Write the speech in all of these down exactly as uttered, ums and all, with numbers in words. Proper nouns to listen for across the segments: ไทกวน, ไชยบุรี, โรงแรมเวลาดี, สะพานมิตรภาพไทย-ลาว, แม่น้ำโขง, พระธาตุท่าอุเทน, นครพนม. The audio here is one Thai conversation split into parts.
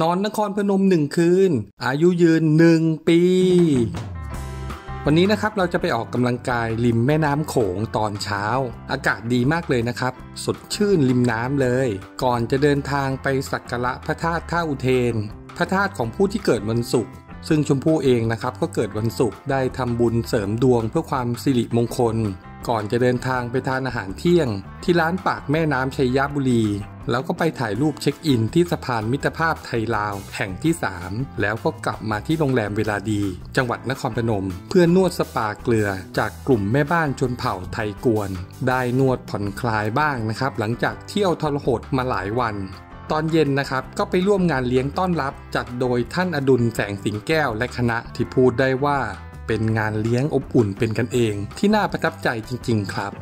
นอนนครพนมหนึ่งคืนอายุยืนหนึ่งปีวันนี้นะครับเราจะไปออกกำลังกายริมแม่น้ำโขงตอนเช้าอากาศดีมากเลยนะครับสดชื่นริมน้ำเลยก่อนจะเดินทางไปสักการะพระธาตุท่าอุเทนพระธาตุของผู้ที่เกิดวันศุกร์ซึ่งชมพู่เองนะครับก็เกิดวันศุกร์ได้ทำบุญเสริมดวงเพื่อความสิริมงคลก่อนจะเดินทางไปทานอาหารเที่ยงที่ร้านปากแม่น้ำชัยบุรีแล้วก็ไปถ่ายรูปเช็คอินที่สะพานมิตรภาพไทยลาวแห่งที่สามแล้วก็กลับมาที่โรงแรมเวลาดีจังหวัดนครพนมเพื่อนวดสปาเกลือจากกลุ่มแม่บ้านชนเผ่าไทยกวนได้นวดผ่อนคลายบ้างนะครับหลังจากเที่ยวทรหดมาหลายวันตอนเย็นนะครับก็ไปร่วมงานเลี้ยงต้อนรับจัดโดยท่านอดุลแสงสิงแก้วและคณะที่พูดได้ว่าเป็นงานเลี้ยงอบอุ่นเป็นกันเองที่น่าประทับใจจริงๆครับ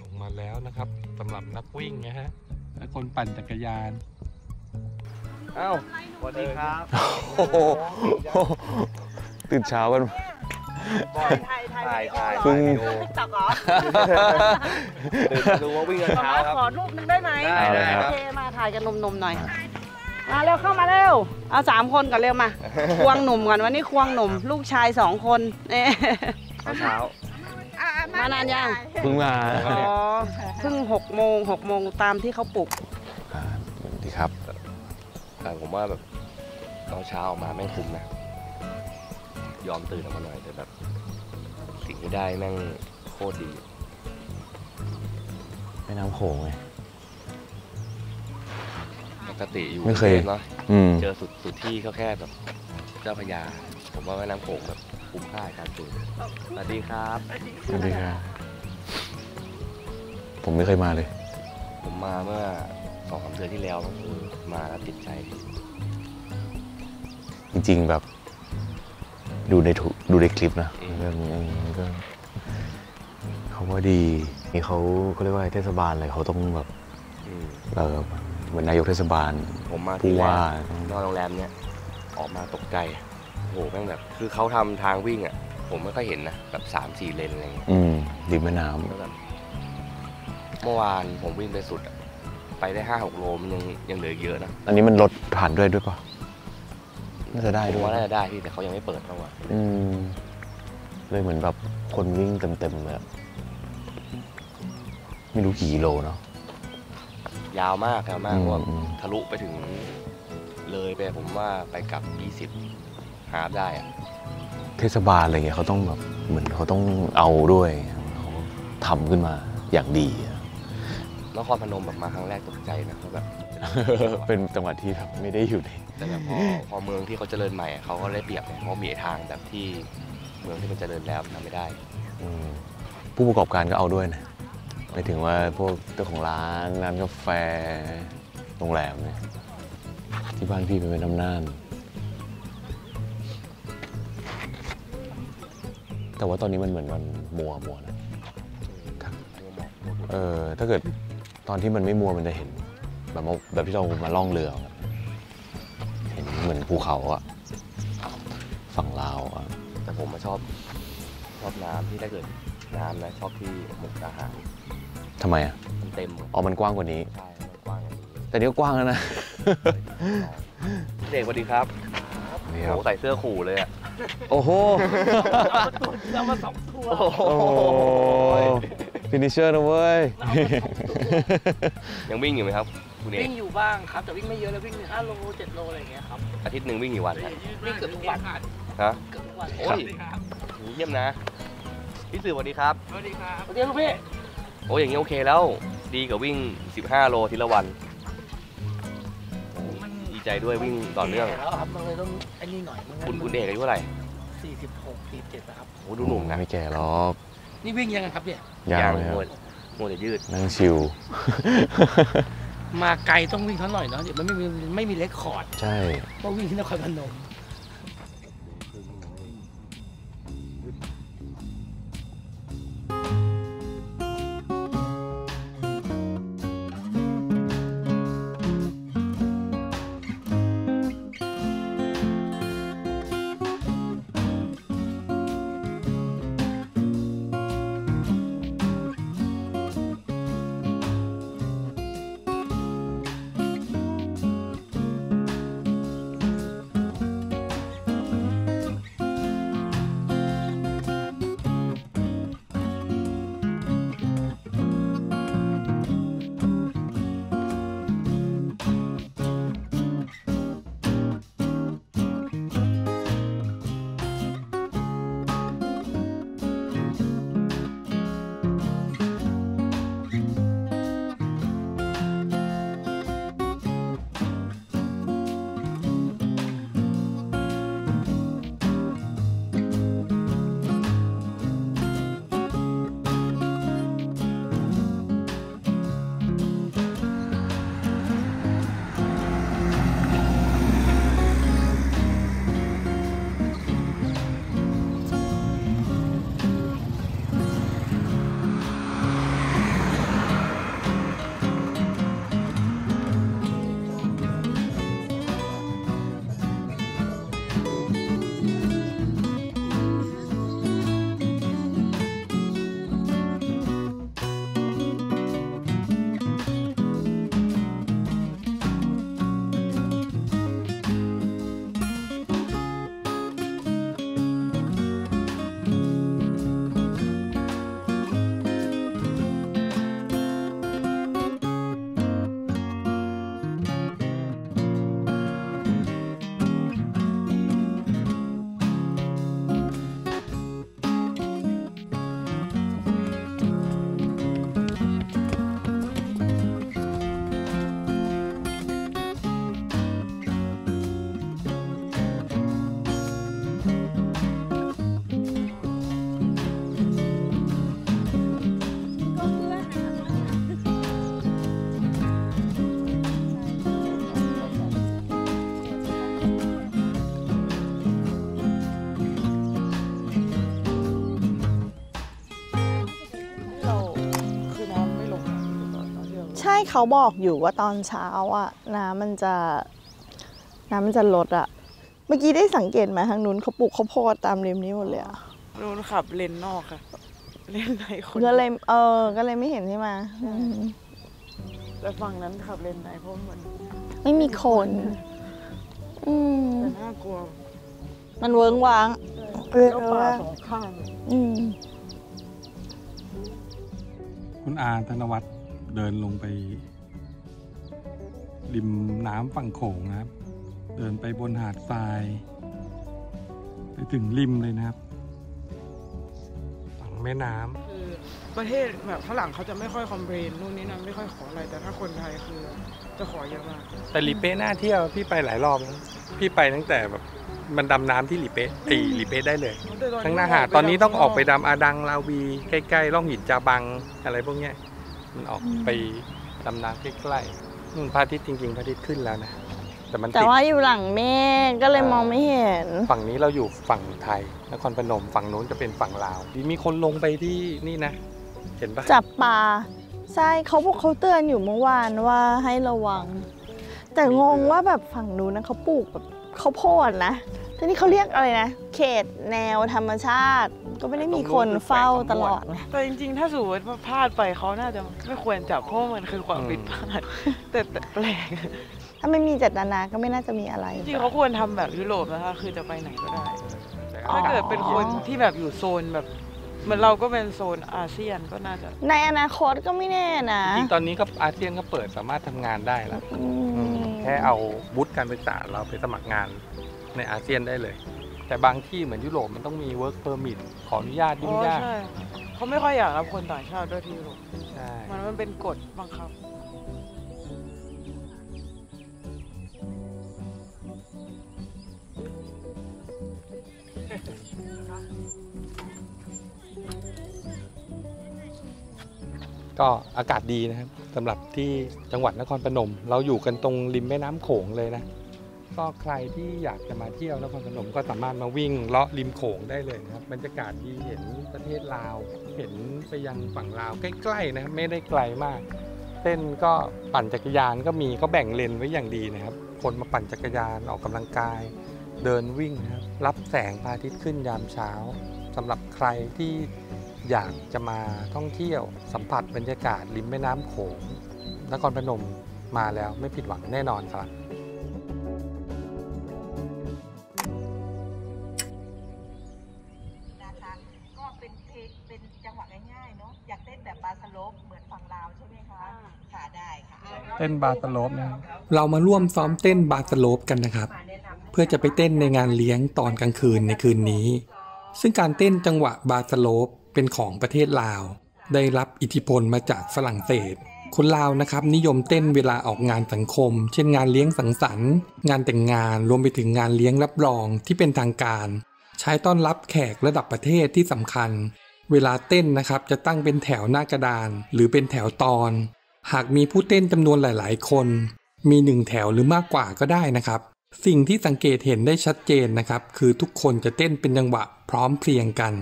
ลงมาแล้วนะครับสำหรับนักวิ่งนะฮะและคนปั่นจักรยานอ้าวสวัสดีครับโอ้โหตื่นเช้ากันถ่ายถ่ายพึ่งตักอ๋อดูว่าวิ่งกันเช้าครับขอรูปนึงได้ไหมได้ครับมาถ่ายกันนมๆหน่อยมาเร็วเข้ามาเร็วเอาสามคนก่อนเร็วมาควงหนุ่มก่อนวันนี้ควงหนุ่มลูกชายสองคนเนี่ยเช้ามานานยังพึ่งมาอ๋อพึ่งหกโมงหกโมงตามที่เขาปลุกสวัสดีครับแต่ผมว่าแบบตอนเช้าออกมาแม่งคุ้มนะยอมตื่นออกมาหน่อยแต่แบบสิ่งที่ได้แม่งโคตรดีแม่น้ำโขงไงปกติอยู่ไม่เคยเนาะเจอสุดสุดที่เขาแค่แบบเจ้าพญาผมว่าแม่น้ำโขงแบบคุ้มค่าการตื่นสวัสดีครับสวัสดีครับผมไม่เคยมาเลยผมมาเมื่อสองสามเดือนที่แล้วคือมาแล้วติดใจจริงๆแบบดูในดูในคลิปนะมันก็เขาว่าดีนี่เขาเขาเรียกว่าเทศบาลอะไรเขาต้องแบบเออเหมือนนายกเทศบาลผมมาที่ว่านอนโรงแรมเนี้ยออกมาตกใจโหแม่งแบบคือเขาทำทางวิ่งอ่ะผมไม่ค่อยเห็นนะแบบสามสี่เลนอะไรอย่างเงี้ยริมแม่น้ำแบบเมื่อวานผมวิ่งไปสุดไปได้ห้าหกโลมันยังยังเหลือเยอะนะอันนี้มันลดผ่านด้วยด้วยป่ะน่าจะได้ด้วยว่าน่าจะได้พี่แต่เขายังไม่เปิดเท่าไหร่เลยเหมือนแบบคนวิ่งเต็มๆเลยไม่รู้กี่โลเนาะยาวมากยาวมากว่าทะลุไปถึงเลยไปผมว่าไปกับยี่สิบหาได้อะเทศบาลอะไรเงี้ยเขาต้องแบบเหมือนเขาต้องเอาด้วยเขาทำขึ้นมาอย่างดีนครพนมแบบมาครั้งแรกตกใจนะเขาแบบเป็นจังหวัดที่แบบไม่ได้อยู่ในแต่แบบพอพอเมืองที่เขาเจริญใหม่เขาก็ได้เปรียบเพราะมีทางแบบที่เมืองที่มันเจริญแล้วทำไม่ได้ผู้ประกอบการก็เอาด้วยนะหมายถึงว่าพวกเจ้าของร้านร้านกาแฟโรงแรมเนี่ยที่บ้านพี่เป็นน้ำน่านแต่ว่าตอนนี้มันเหมือนมันมัวมัวนะเออถ้าเกิดตอนที่มันไม่มัวมันจะเห็นแบบแบบที่เรามาล่องเรือเห็นเหมือนภูเขาอะฝั่งลาวอะแต่ผมมาชอบชอบน้ำที่ถ้าเกิดน้ำนะชอบที่มุกดาหารทำไมอะมันเต็มอ๋อมันกว้างกว่านี้ใช่มันกว้างแต่นี่ก็กว้างแล้วนะเด็กสวัสดีครับโอ้ใส่เสื้อขู่เลยอะโอ้โหเรามาสองตัวฟินิชเชอร์นะเว้ยยังวิ่งอยู่ไหมครับวิ่งอยู่บ้างครับแต่วิ่งไม่เยอะแล้ววิ่งห้าโลเจ็ดโลอะไรอย่างเงี้ยครับอาทิตย์หนึ่งวิ่งกี่วันวิ่งเกือบทุกวันฮะเกือบทุกวันโอ้ยเยี่ยมนะพี่สื่อสวัสดีครับสวัสดีครับสวัสดีครับพี่โอ้ยอย่างเงี้ยโอเคแล้วดีกว่าวิ่งสิบห้าโลทีละวันดีใจด้วยวิ่งต่อเนื่องแล้วครับมันเลยต้องไอ้นี่หน่อยคุณคุณเด็กอายุเท่าไหร่สี่สิบหกสี่สิบเจ็ดนะครับโอ้ดูหนุ่มนะไม่แก่หรอกนี่วิ่งยังไงครับเนี่ยยางมวยมวยจะยืดนั่งชิวมาไกลต้องวิ่งทั้งหน่อยเนาะเดี๋ยวมันไม่มีไม่มีเรคคอร์ดใช่เพราะวิ่งที่นครพนม เขาบอกอยู่ว่าตอนเช้าอ่ะน้ำมันจะน้ำมันจะลดอ่ะเมื่อกี้ได้สังเกตไหมทางนู้นเขาปลูกข้าวโพดตามริมนี้หมดเลยอ่ะนู้นขับเลนนอกค่ะเลนในคนก็เลยเออก็เลยไม่เห็นใช่ไหมแต่ฝั่งนั้นขับเลนในเพราะมันไม่มีคนอืมแต่น่ากลัวมันเวิ้งว้างแล้วป่าสองข้างอืมคุณอาธนวัฒน์เดินลงไปริมน้ำฝั่งโขงนะครับเดินไปบนหาดทรายไปถึงริมเลยนะครับฝั่งแม่น้ำคือประเทศแบบฝรั่งเขาจะไม่ค่อยคอมเพลนนู่นนี่นั่นไม่ค่อยขออะไรแต่ถ้าคนไทยคือจะขอเยอะมากแต่หลีเป๊ะน่าเที่ยวพี่ไปหลายรอบแล้วพี่ไปตั้งแต่แบบมันดำน้ำที่หลีเป๊ะไอหลีเป๊ะได้เลยทั้งหน้าหาดตอนนี้ต้องออกไปดำอาดังลาวีใกล้ๆล่องหินจาบังอะไรพวกนี้มันออกไปดำน้ำใกล้ๆนู่นพระอาทิตย์จริงๆพระอาทิตย์ขึ้นแล้วนะแต่มันแต่ว่าอยู่หลังเมฆก็เลยมองไม่เห็นฝั่งนี้เราอยู่ฝั่งไทยนครพนมฝั่งนู้นจะเป็นฝั่งลาวมีคนลงไปที่นี่นะเห็นปะจับปลาใช่เขาพวกเขาเตือนอยู่เมื่อวานว่าให้ระวังแต่งงว่าแบบฝั่งนู้นนะเขาปลูกแบบเขาโพดนะที่นี่เขาเรียกอะไรนะเขตแนวธรรมชาติก็ไม่ได้มีคนเฝ้าตลอดแต่จริงๆถ้าสมมติว่าพลาดไปเขาน่าจะไม่ควรจับเพราะมันคือความผิดพลาดแต่แปลกถ้าไม่มีเจตนาก็ไม่น่าจะมีอะไรจริงเขาควรทำแบบยุโรปนะคะคือจะไปไหนก็ได้ถ้าเกิดเป็นคนที่แบบอยู่โซนแบบเหมือนเราก็เป็นโซนอาเซียนก็น่าจะในอนาคตก็ไม่แน่นะจริงตอนนี้ก็อาเซียนก็เปิดสามารถทำงานได้แล้วแค่เอาวุฒิการศึกษาเราไปสมัครงานในอาเซียนได้เลยแต่บางที่เหมือนยุโรปมันต้องมี work permit ขออนุญาตยุ่งยากเขาไม่ค่อยอยากรับคนต่างชาติด้วยที่ยุโรปมันมันเป็นกฎบังคับก็อากาศดีนะครับสำหรับที่จังหวัดนครพนมเราอยู่กันตรงริมแม่น้ำโขงเลยนะก็ใครที่อยากจะมาเที่ยวนครพนมก็สามารถมาวิ่งเลาะริมโขงได้เลยนะครับบรรยากาศดีเห็นประเทศลาวเห็นไปยังฝั่งลาวใกล้ๆนะไม่ได้ไกลมากเส้นก็ปั่นจักรยานก็มีก็แบ่งเลนไว้อย่างดีนะครับคนมาปั่นจักรยานออกกำลังกายเดินวิ่งนะครับรับแสงพระอาทิตย์ขึ้นยามเช้าสำหรับใครที่อยากจะมาท่องเที่ยวสัมผัสบรรยากาศริมแม่น้ำโขงนครพนมมาแล้วไม่ผิดหวังแน่นอนครับก็เป็นเพลงเป็นจังหวะง่ายๆเนาะอยากเต้นแบบบาสโลปเหมือนฝั่งลาวใช่ไหมคะค่ะได้ค่ะเต้นบาสโลปนะเรามาร่วมซ้อมเต้นบาสโลปกันนะครับเพื่อจะไปเต้นในงานเลี้ยงตอนกลางคืนในคืนนี้ซึ่งการเต้นจังหวะบาสโลปเป็นของประเทศลาวได้รับอิทธิพลมาจากฝรั่งเศสคนลาวนะครับนิยมเต้นเวลาออกงานสังคมเช่นงานเลี้ยงสังสรรค์งานแต่งงานรวมไปถึงงานเลี้ยงรับรองที่เป็นทางการใช้ต้อนรับแขกระดับประเทศที่สำคัญเวลาเต้นนะครับจะตั้งเป็นแถวหน้ากระดานหรือเป็นแถวตอนหากมีผู้เต้นจำนวนหลายๆคนมีหนึ่งแถวหรือมากกว่าก็ได้นะครับสิ่งที่สังเกตเห็นได้ชัดเจนนะครับคือทุกคนจะเต้นเป็นจังหวะพร้อมเพรียงกัน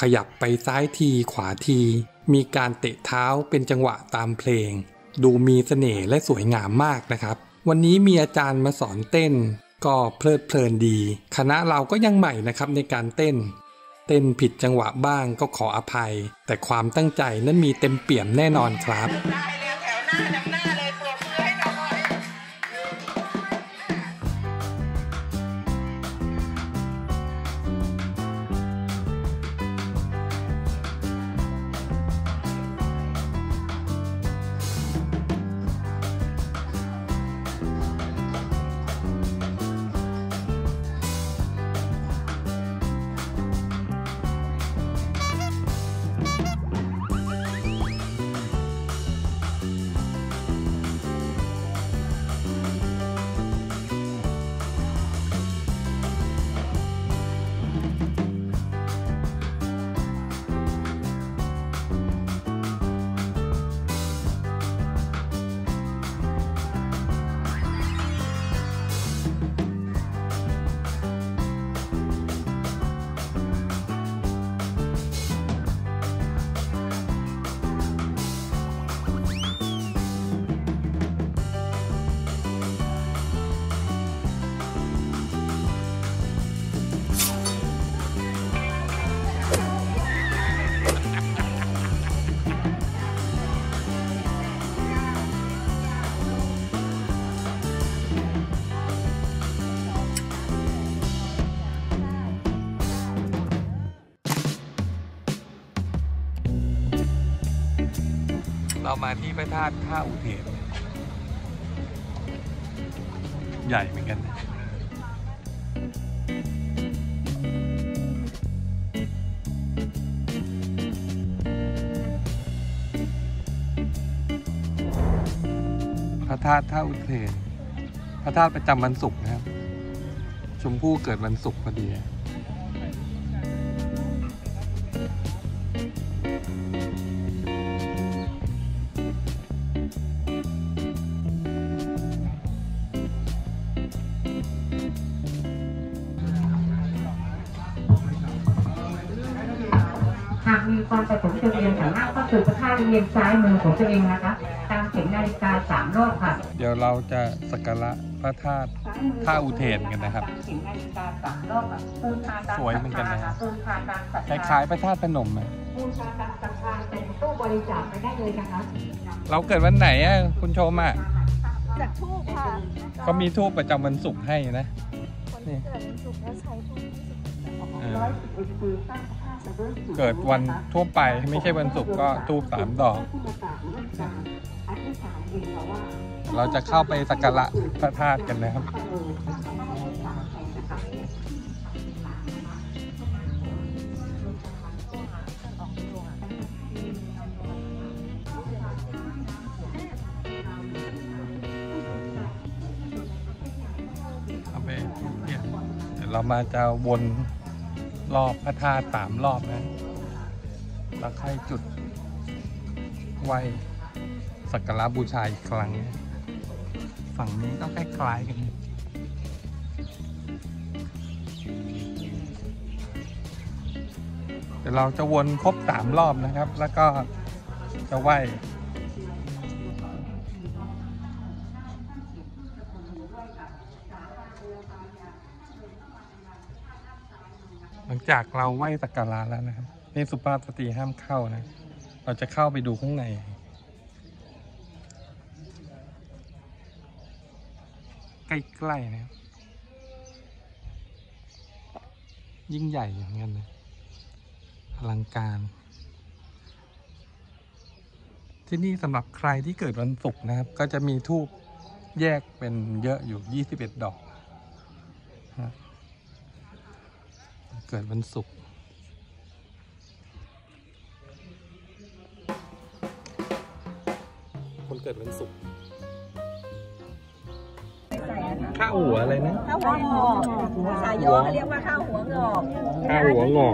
ขยับไปซ้ายทีขวาทีมีการเตะเท้าเป็นจังหวะตามเพลงดูมีเสน่ห์และสวยงามมากนะครับวันนี้มีอาจารย์มาสอนเต้นก็เพลิดเพลินดีคณะเราก็ยังใหม่นะครับในการเต้นเต้นผิดจังหวะบ้างก็ขออภัยแต่ความตั้งใจนั้นมีเต็มเปี่ยมแน่นอนครับ เรามาที่พระธาตุท่าอุเทนใหญ่เหมือนกันพระธาตุท่าอุเทนพระธาตุประจำวันศุกร์นะครับชมพู่เกิดวันศุกร์พอดีหากมีความประสงค์จะเรียนสามารถเข้าสู่พระธาตุเรียนซ้ายมือของตัวเองนะคะตามเข็มนาฬิกาสามรอบค่ะเดี๋ยวเราจะสักการะพระธาตุท่าอุเทนกันนะครับสวยเหมือนกันนะคล้ายๆพระธาตุพนมอ่ะเป็นตู้บริจาคไปได้เลยนะคะเราเกิดวันไหนอ่ะคุณชมอ่ะจากทูบค่ะเขามีทูบประจำวันศุกร์ให้นะนี่เกิดวันทั่วไปไม่ใช่วันศุกร์ก็ทูบสามดอกเราจะเข้าไปสักการะพระธาตุกันนะครับเอาไปเดี๋ยวเรามาจะวนรอบพระธาตุสามรอบนะแล้วค่อยจุดไหว้สักการะบูชาอีกครั้งฝั่งนี้ก็คล้ายๆกันเดี๋ยวเราจะวนครบสามรอบนะครับแล้วก็จะไหว้หลังจากเราไหว้สักการะแล้วนะครับนี่สุภาพสตรีห้ามเข้านะเราจะเข้าไปดูข้างในใกล้ๆนะครับยิ่งใหญ่อย่างเงี้ยนะอลังการที่นี่สำหรับใครที่เกิดวันศุกร์นะครับก็จะมีธูปแยกเป็นเยอะอยู่ยี่สิบเอ็ดดอกนะเกิดวันศุกร์คนเกิดวันศุกร์ข้าวหัวอะไรนะข้าวหัวงอกสายโยกเรียกว่าข้าวหัวงอกข้าวหัวงอก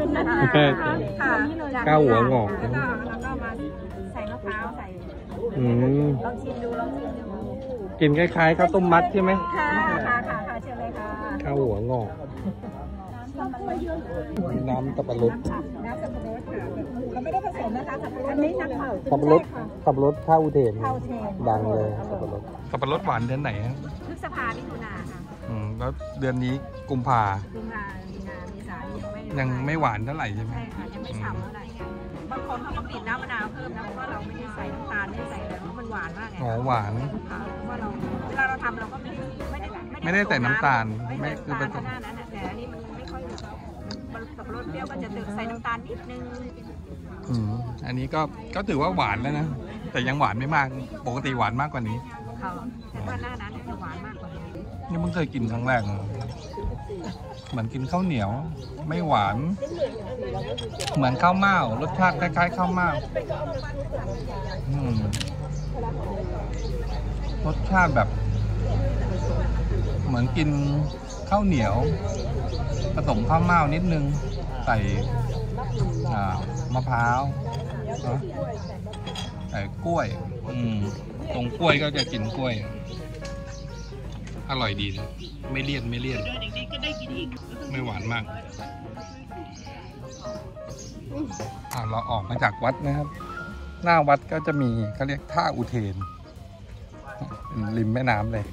ข้าวหัวงอกแล้วก็มาใส่มะพร้าวใส่อืมลองชิมดูลองชิมดูกินคล้ายๆข้าวต้มมัดใช่ไหมค่ะค่ะค่ะเชิญเลยค่ะข้าวหัวงอกน้ำสับปะรดน้ำสับปะรดค่ะเราไม่ได้ผสมนะคะสับปะรดไม่นักเป่าสับปะรดสับปะรดข้าวอุเทนดังเลยสับปะรดสับปะรดหวานเดือนไหนฮะพฤษภามิถุนาค่ะอืมแล้วเดือนนี้กุมภากุมภามีนาเมษายังไม่ยังไม่หวานเท่าไหร่ใช่ไหมใช่ค่ะยังไม่ฉ่ำเท่าไหร่บางคนเขาก็บีบน้ำมะนาวเพิ่มนะเพราะว่าเราไม่ได้ใส่น้ำตาลไม่ได้ใส่อะไรเพราะมันหวานมากไงอ๋อหวานค่ะเพราะว่าเราเวลาเราทำเราก็ไม่ได้ไม่ได้ไม่ได้ใส่น้ำตาลไม่คือเป็นหน้านั้นแต่อันนี้มันไม่ค่อยสับปะรดเปรี้ยวก็จะเติมใส่น้ำตาลนิดนึงอืมอันนี้ก็ก็ถือว่าหวานแล้วนะแต่ยังหวานไม่มากปกติหวานมากกว่านี้ค่ะแต่ว่าหน้านั้นจะหวานมากกว่านี้นี่มึงเคยกินครั้งแรกเหมือนกินข้าวเหนียวไม่หวานเหมือนข้าวเม่ารสชาติคล้ายๆข้าวเม่ารสชาติแบบเหมือนกินข้าวเหนียวผสมข้าวเม่านิดนึงใส่มะพร้าวใส่กล้วยตรงกล้วยก็จะกินกล้วยอร่อยดีนะไม่เลี่ยนไม่เลี่ยนไม่หวานมากเราออกมาจากวัดนะครับหน้าวัดก็จะมีเขาเรียกท่าอุเทนริมแม่น้ำเลย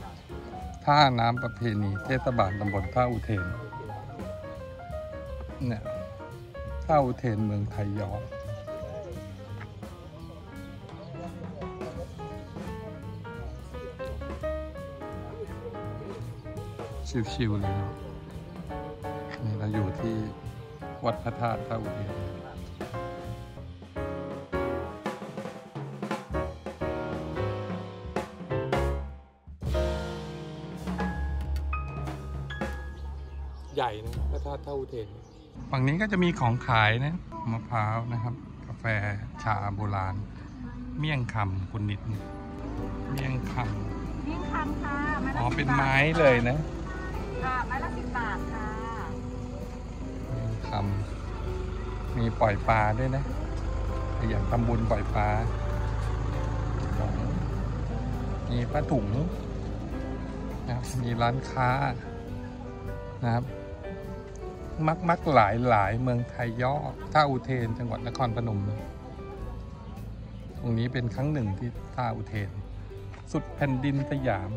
ท่าน้ำประเพณีเทศบาลตำบลท่าอุเทนเนี่ยท่าอุเทนเมืองไทยย้อนชิวๆเลยเนาะนี่เราอยู่ที่วัดพระธาตุท่าอุเทน ใหญ่นะพระธาตุท่าอุเทนฝั่งนี้ก็จะมีของขายนะมะพร้าวนะครับกาแฟชาโบราณเมี่ยงคำคุณนิดเมี่ยงคำเมี่ยงคำค่ะอ๋อเป็นไม้เลยนะค่ะไม้ละสิบบาทค่ะเมี่ยงคำมีปล่อยปลาด้วยนะอย่างตำบลปล่อยปลามีปลาถุงนะครับมีร้านค้านะครับมักมักหลายหลายเมืองไทยย่อท่าอุเทนจังหวัดนครพนมตรงนี้เป็นครั้งหนึ่งที่ท่าอุเทนสุดแผ่นดินสยาม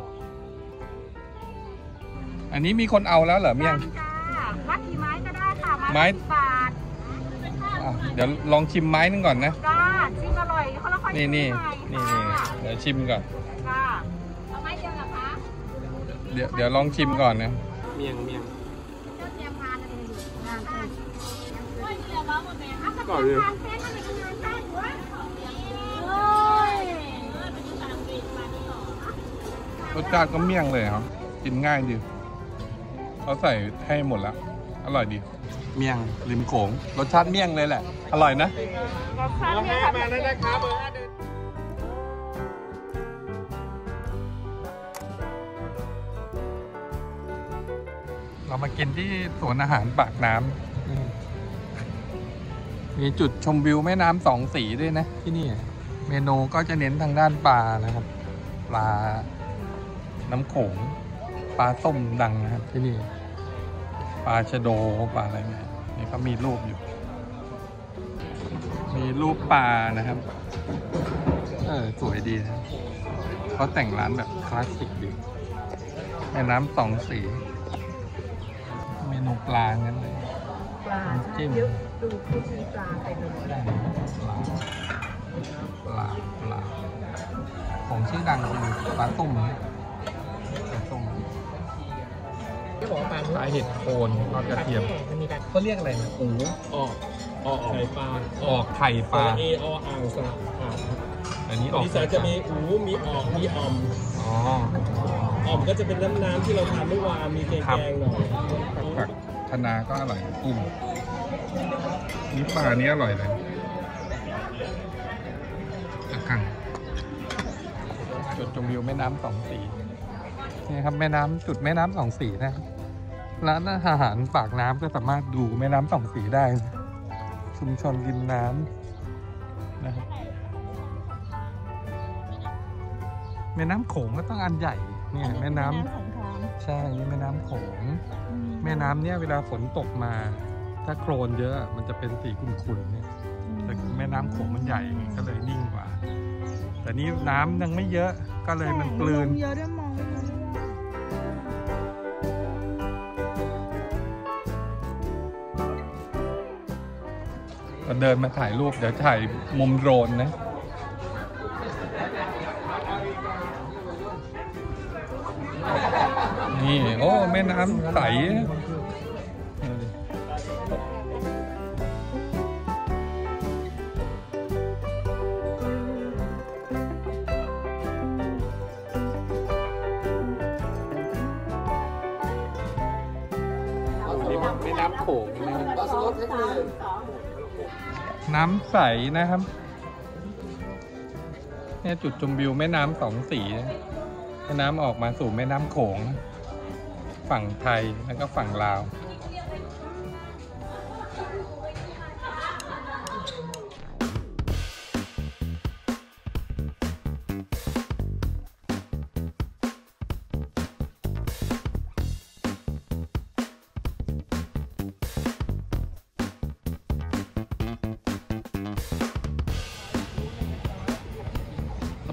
อันนี้มีคนเอาแล้วเหรอเมี่ยงมัดกี่ไม้ก็ได้ค่ะไม้บาทเดี๋ยวลองชิมไม้นึงก่อนนะชิมอร่อยเขาแล้วค่อยนี่นี่นี่เดี๋ยวชิมก่อนเอาไม้เดียวเหรอคะเดี๋ยวเดี๋ยวลองชิมก่อนนะเมี่ยงเมี่ยงก่อนเลยรสชาติก็เมี่ยงเลยครับกินง่ายดีเขาใส่ให้หมดแล้วอร่อยดีเมี่ยงริมโขงรสชาติเมี่ยงเลยแหละอร่อยนะเราให้มาแล้วนะครับเบอร์ห้าเดือนเรามากินที่สวนอาหารปากน้ำมีจุดชมวิวแม่น้ำสองสีด้วยนะที่นี่เมนูก็จะเน้นทางด้านปลานะครับปลาน้ำโขงปลาส้มดังนะครับที่นี่ปลาชะโดปลาอะไรเนี่ยนี่ก็มีรูปอยู่มีรูปปลานะครับเออสวยดีนะเขาแต่งร้านแบบคลาสสิกดีแม่น้ำสองสีเมนูปลางั้นเลยปลาจิ้มเยอะดูผู้ชีปลาไปเลยปลาปลาของชื่อดังคือปลาตุ่มที่บอกว่าปลาสายเห็ดโคนทอดกระเทียมเขาเรียกอะไรนะอู๋ออกออกไข่ปลาออกไข่ปลาเอออ่างสระอันนี้ออกจะมีอู๋มีออกมีออมอ๋อออมก็จะเป็นน้ำน้ำที่เราทานเมื่อวานมีแกงหน่อยผักธนาก็อร่อยกุ้งนี่ปลาเนี้ยอร่อยเลยตะกั่งจุดชมวิวแม่น้ำสองสีนี่ครับแม่น้ำจุดแม่น้ำสองสีนะร้านอาหารปากน้ำก็สามารถดูแม่น้ำสองสีได้ชุมชนริมน้ำนะครับแม่น้ำโขงก็ต้องอันใหญ่นี่แม่น้ำใช่นี่แม่น้ำโขงแม่น้ำเนี่ยเวลาฝนตกมาถ้าโคลนเยอะมันจะเป็นสีขุ่นๆเนี่ยแต่แม่น้ำโขงมันใหญ่ก็เลยนิ่งกว่าแต่นี่น้ำยังไม่เยอะก็เลยมันกลืนเราเดินมาถ่ายรูปเดี๋ยวถ่ายมุมโดรนนะนี่โอ้แม่น้ำใสแม่น้ำโขงน้ำใสนะครับเนี่ยจุดชมวิวแม่น้ำสองสีแม่น้ำออกมาสู่แม่น้ำโขงฝั่งไทยแล้วก็ฝั่งลาว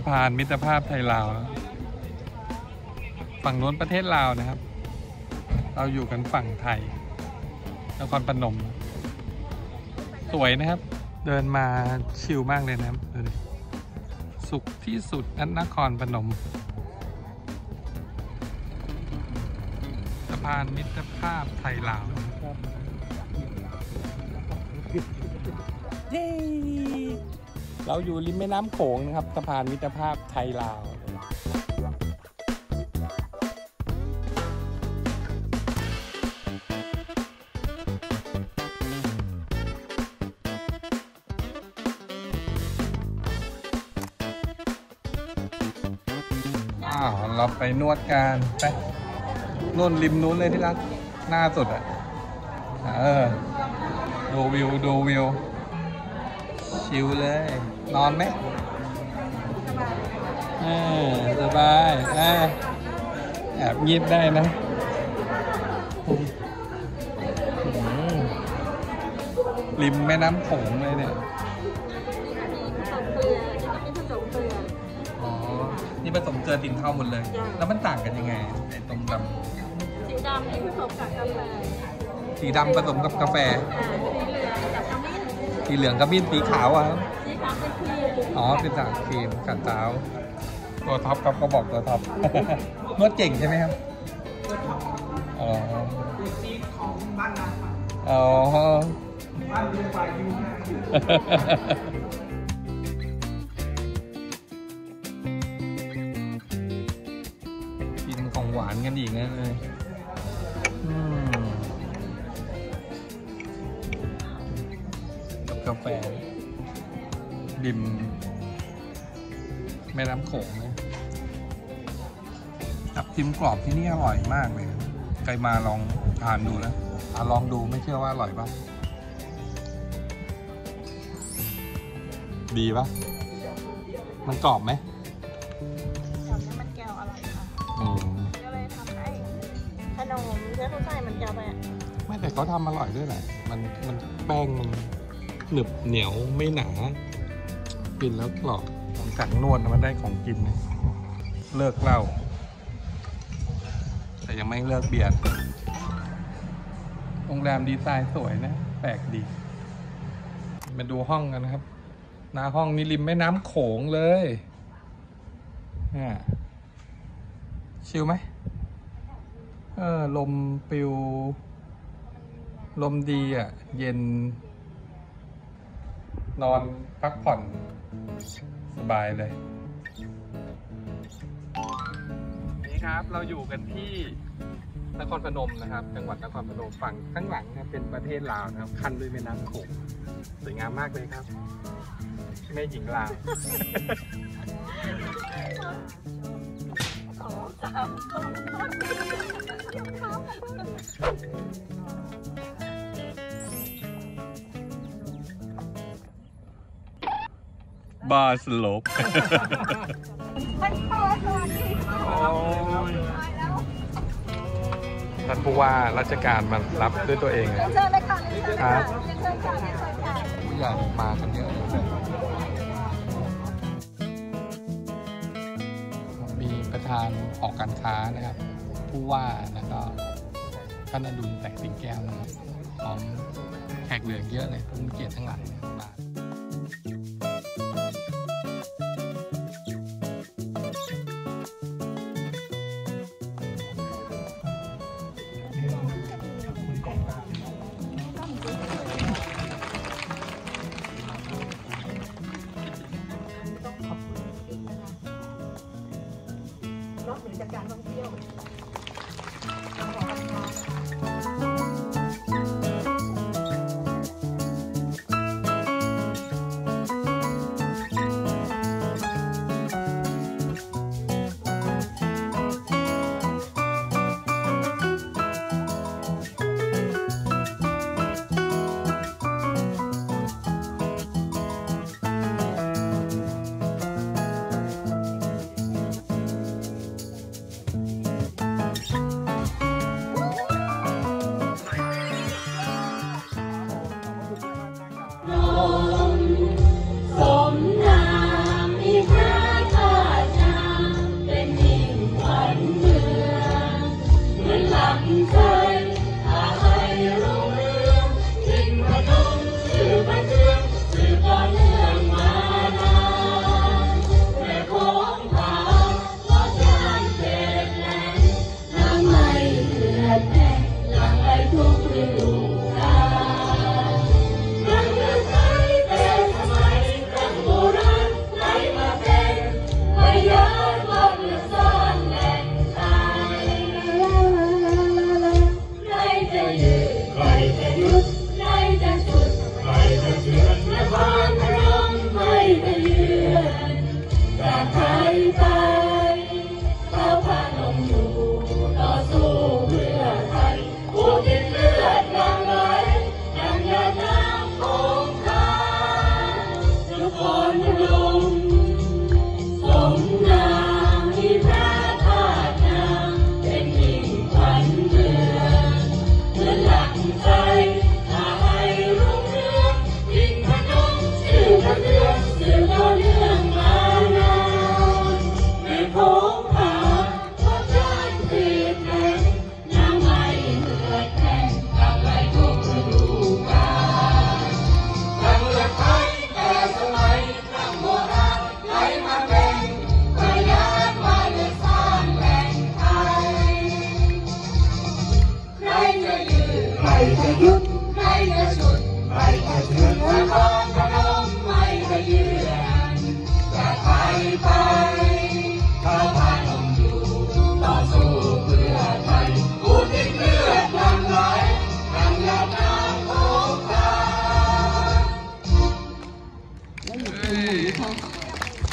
สะพานมิตรภาพไทยลาวฝั่งโน้นประเทศลาวนะครับเราอยู่กันฝั่งไทยนครพนมสวยนะครับเดินมาชิลมากเลยนะครับสุขที่สุดนั้นนครพนมสะพานมิตรภาพไทยลาวเราอยู่ริมแม่น้ำโขงนะครับสะพานมิตรภาพไทยลาว าวเราไปนวดกันไปนวดริมนู้นเลยที่รักหน้าสุดอ่ะเออดูวิวดูวิวชิลเลยนอนไหมเออสบายเออแอบงีบได้นะริมแม่น้ำโขงเลยเนี่ยอ๋อนี่ผสมเกลือติ่งข้าวหมดเลยแล้วมันต่างกันยังไงไอ้ตรงดำสีดำนี่ผสมกับกาแฟสีดำผสมกับกาแฟสีเหลืองกับมิ้นสีขาวอ่ะสีขาวเป็นครีมอ๋อเป็นสารครีมกัดเท้าตัวท็อปครับก็บอกตัวท็อปนวดเก่งใช่ไหมครับอ๋อซีนของบ้านเราอ๋อบ้านลุงปลายอยู่หน้าอยู่หวานกันอีกนะเลยกับกาแฟดิมแม่น้ำโขงนะกับทิมกรอบที่นี่อร่อยมากเลยใครมาลองทานดูนะลองดูไม่เชื่อว่าอร่อยปะดีปะมันกรอบไหมไม่แต่เขาทำอร่อยด้วยแหละมันมันแป้งมันหนึบเหนียวไม่หนากินแล้วกรอบของกัดนวดมันได้ของกินนะเลิกเหล้าแต่ยังไม่เลิกเบียร์โรงแรมดีไซน์สวยนะแปลกดีมาดูห้องกันนะครับหน้าห้องนี่ริมแม่น้ำโขงเลยเนี่ยชิลไหมเออลมปิวลมดีอ่ะเย็นนอนพักผ่อนสบายเลยนี่ครับเราอยู่กันที่นครพนมนะครับจังหวัดนครพนมฝั่งข้างหลังนะเป็นประเทศลาวนะครับคั้นด้วยแม่น้ำโขงสวยงามมากเลยครับแม่หญิงลาวบาสลบท่านผู้ว่าราชการมารับด้วยตัวเองเลยครับผู้ใหญ่มากันเยอะมีประธานหอการค้านะครับผู้ว่าแล้วก็ท่านอดุลแตกสิงแก้วนะครับพร้อมแขกเหลือเยอะเลยผู้มีเกียรติทั้งหลาย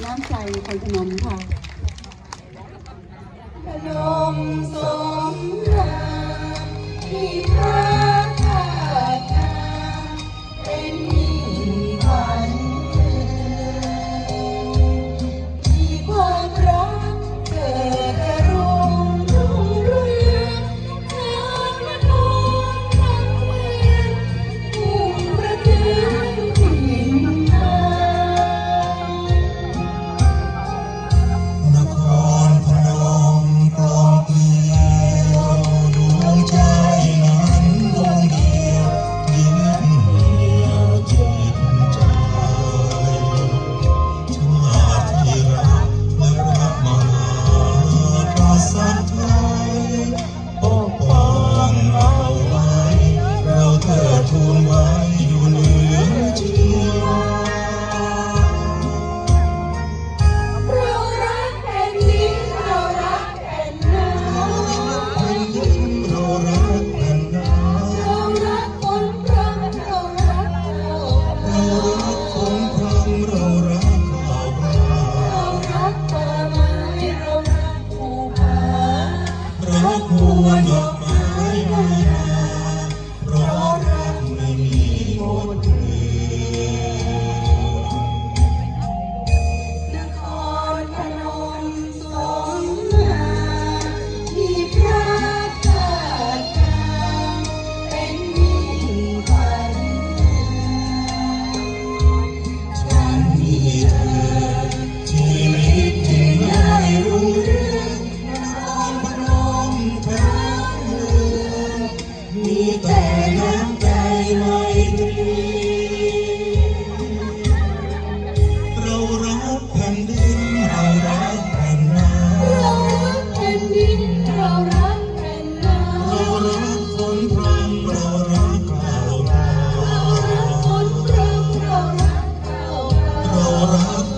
น้ำใจคนพนมค่ะพนมสมรามีพระธาตุงามเป็นมิ่งขวัญเมืองที่ความรักเกิดกระรุ่งรุ่งเรืองเกิดมาโน้นมาเมืองมุ่งประเทือนถิ่นฐานนครพนมกลองเกลียวดวงใจนั้นดวงเดียวที่แน่นเหนียวจิตใจชาติที่รักและรักมหากษัตริย์ไทยปกป้องเราไว้เราเทิดทูนไว้อยู่เหนือชีวาเรารักแผ่นดินเรารักแผ่นน้ำแผ่นดินเรารักแผ่นน้ำเรารักคนพระเรารักเราเรารักคนพรังเรารักข้าวปลาเรารัก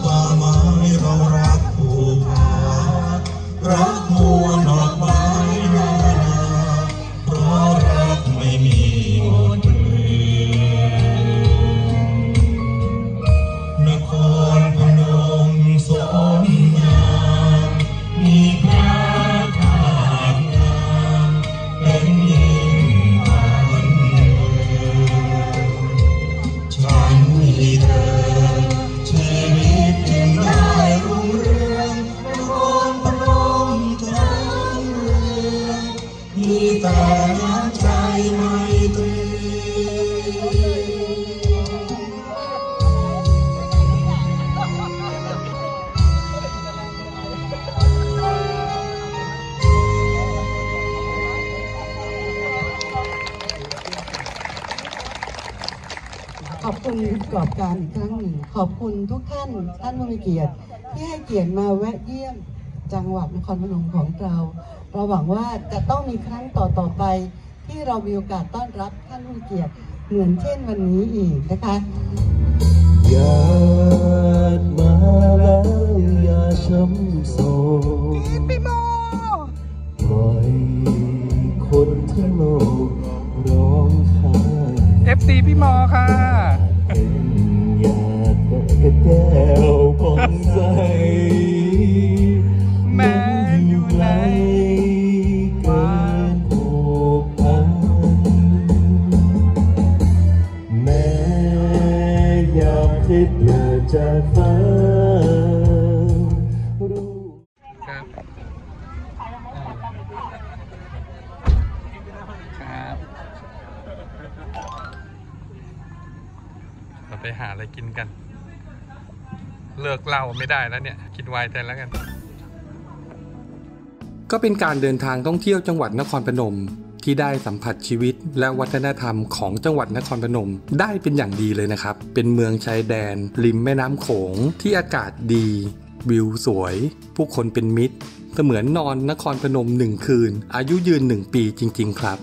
ป่าไม้เรารักภูผารักบัวดอกไม้ในนาเพราะรักไม่มีหมดเมืองนครพนมสมรามีพระธาตุงามเป็นมิ่งขวัญเมืองฉันมีเธอชีวิตที่ง่ายรุ่งเรืองนครพนมทั้งเมืองมีแต่น้ำใจไมตรีเรารักแผ่นดินเรารักแผ่นน้ำเรารักแผ่นดินเรารักแผ่นน้ำเรารักคนพรังเรารักข้าวปลาเรารักคนพรังเรารักข้าวปลาเรารักป่าไม้เรารักภูผารักบัวดอกไม้ในนาเพราะรักไม่มีหมดเมืองนครพนมสมงามมีพระธาตุงามเป็นมิ่งขวัญเมืองฉันมีเธอชีวิตจึงได้รุ่งเรืองนครพนมทั้งเมืองมีแต่น้ำใจไมตรี ขอบคุณกรอบการอีกครั้งหนึ่งขอบคุณทุกท่านท่านผู้มีเกียรติที่ให้เกียรติมาแวะเยี่ยมจังหวัดนครพนมของเราเราหวังว่าจะต้องมีครั้งต่อต่อไปที่เรามีโอกาสต้อนรับท่านผู้มีเกียรติเหมือนเช่นวันนี้อีกนะคะญาติมาแล้วอย่าช้ำโศกปีโมปล่อยคนทั้งโลกร้องไห้เอฟซีพี่มอค่ะเป็นญาติกับแก้วผ่องใสแม้อยู่ไกลเกินผูกพันแม้ยามที่เดินจากฟ้าครับครับเราไปหาอะไรกินกันเลิกเหล้าไม่ได้แล้วเนี่ยกินไวน์แทนแล้วกันก็เป็นการเดินทางท่องเที่ยวจังหวัดนครพนมที่ได้สัมผัสชีวิตและวัฒนธรรมของจังหวัดนครพนมได้เป็นอย่างดีเลยนะครับเป็นเมืองชายแดนริมแม่น้ำโขงที่อากาศดีวิวสวยผู้คนเป็นมิตรเสมือนนอนนครพนมหนึ่งคืนอายุยืนหนึ่งปีจริงๆครับ